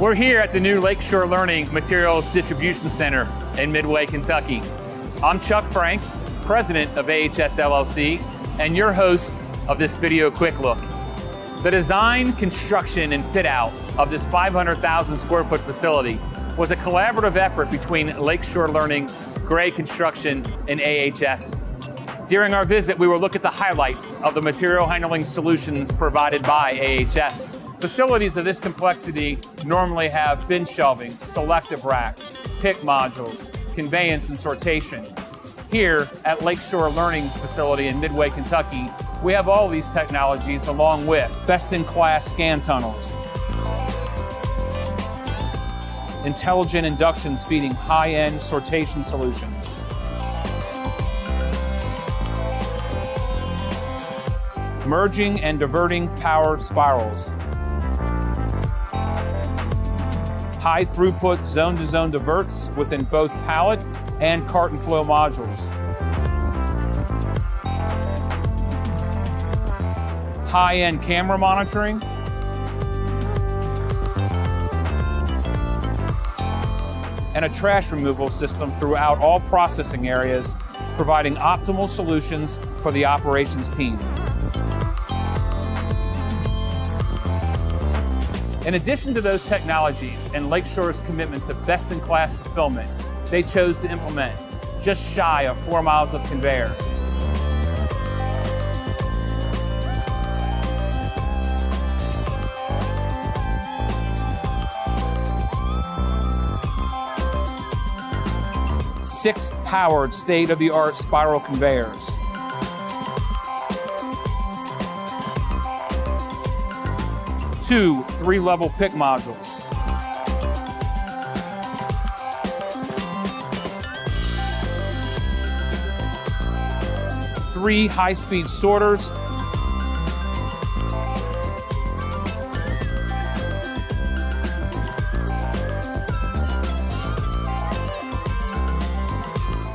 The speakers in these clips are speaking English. We're here at the new Lakeshore Learning Materials Distribution Center in Midway, Kentucky. I'm Chuck Frank, president of AHS LLC, and your host of this video Quick Look. The design, construction, and fit out of this 500,000 square foot facility was a collaborative effort between Lakeshore Learning, Gray Construction, and AHS. During our visit, we will look at the highlights of the material handling solutions provided by AHS. Facilities of this complexity normally have bin shelving, selective rack, pick modules, conveyance, and sortation. Here at Lakeshore Learning's facility in Midway, Kentucky, we have all these technologies along with best-in-class scan tunnels, intelligent inductions feeding high-end sortation solutions, merging and diverting power spirals, high throughput zone-to-zone diverts within both pallet and carton flow modules, high-end camera monitoring, and a trash removal system throughout all processing areas, providing optimal solutions for the operations team. In addition to those technologies and Lakeshore's commitment to best-in-class fulfillment, they chose to implement just shy of 4 miles of conveyor, 6 powered state-of-the-art spiral conveyors, 2 3-level pick modules, 3 high-speed sorters,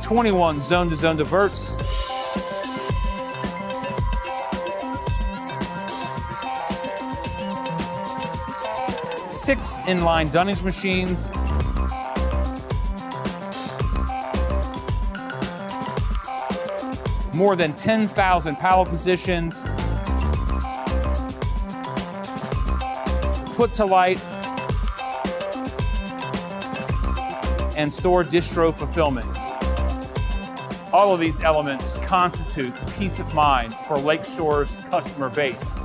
21 zone-to-zone diverts, six inline dunnage machines, 10,000 pallet positions, put to light, and store distro fulfillment. All of these elements constitute peace of mind for Lakeshore's customer base,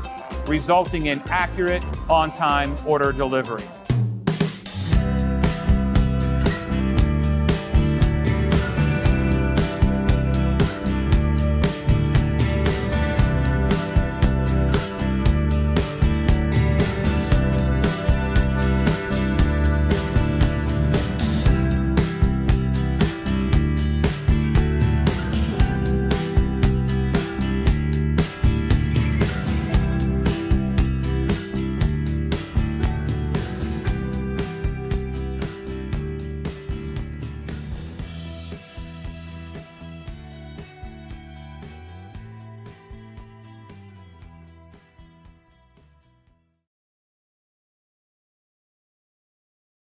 resulting in accurate, on-time order delivery.